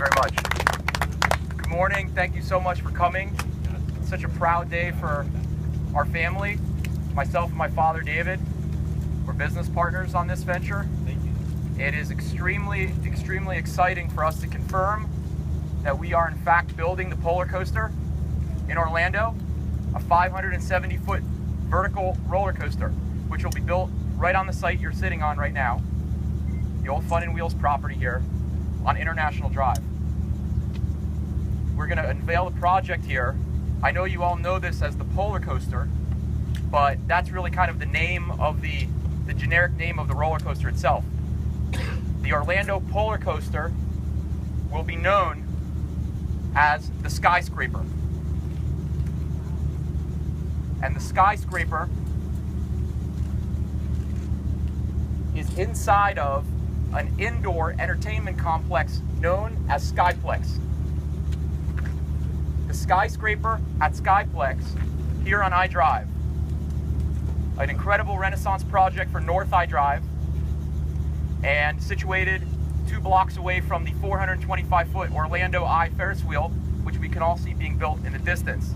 very much. Good morning. Thank you so much for coming. It's such a proud day for our family. Myself and my father, David, we're business partners on this venture. Thank you. It is extremely, extremely exciting for us to confirm that we are in fact building the Polar Coaster in Orlando, a 570-foot vertical roller coaster, which will be built right on the site you're sitting on right now, the old Fun and Wheels property here on International Drive. We're gonna unveil the project here. I know you all know this as the Polar Coaster, but that's really kind of the name of the generic name of the roller coaster itself. The Orlando Polar Coaster will be known as the Skyscraper. And the Skyscraper is inside of an indoor entertainment complex known as Skyplex. The Skyscraper at Skyplex here on iDrive, an incredible Renaissance project for North iDrive, and situated 2 blocks away from the 425-foot Orlando Eye Ferris wheel, which we can all see being built in the distance.